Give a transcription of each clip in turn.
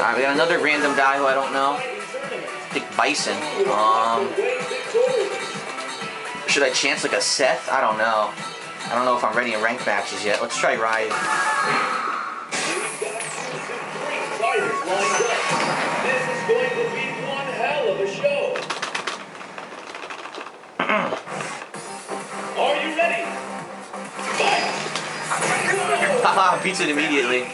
Alright, we got another random guy who I don't know. Dick Bison. Should I chance like a Seth? I don't know. I don't know if I'm ready in ranked matches yet. Let's try Riot. This is going to be one hell of a show. Are you ready? Haha, beats it immediately.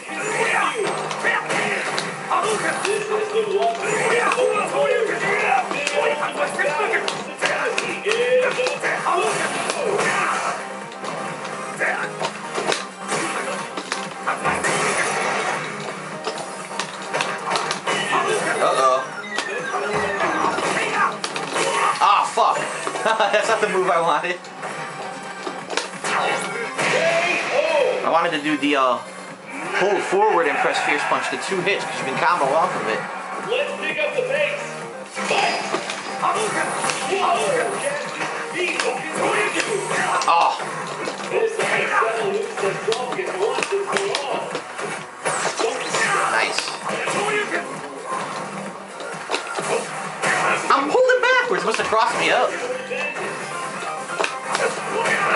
Fuck. That's not the move I wanted. I wanted to do the pull forward and press fierce punch, the two hits, because you can combo off of it. Let's pick up the pace. Nice. I'm pulling backwards. Must have crossed me up.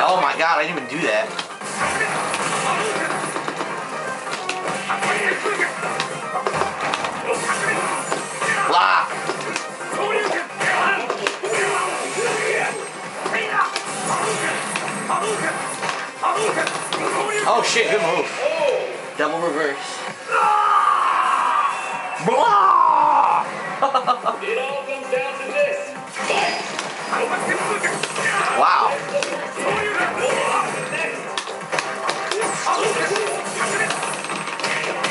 Oh my god, I didn't even do that. Block. Oh shit, good move. Double reverse. It all comes down to this. Wow.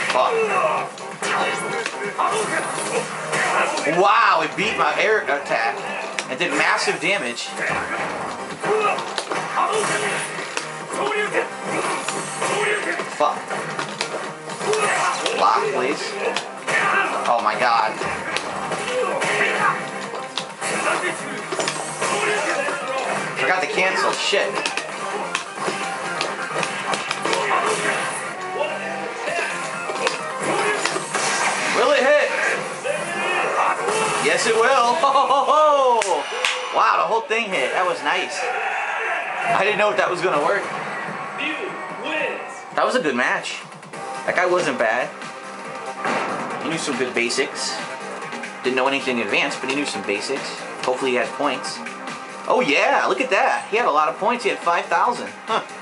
Fuck. Wow, it beat my air attack and did massive damage. Fuck. Block, please. Oh my god. Forgot to cancel. Shit. Will it hit? Yes, it will. Oh. Wow, the whole thing hit. That was nice. I didn't know if that was gonna work. That was a good match. That guy wasn't bad. He knew some good basics. Didn't know anything in advance, but he knew some basics. Hopefully he had points. Oh yeah, look at that. He had a lot of points. He had 5,000. Huh.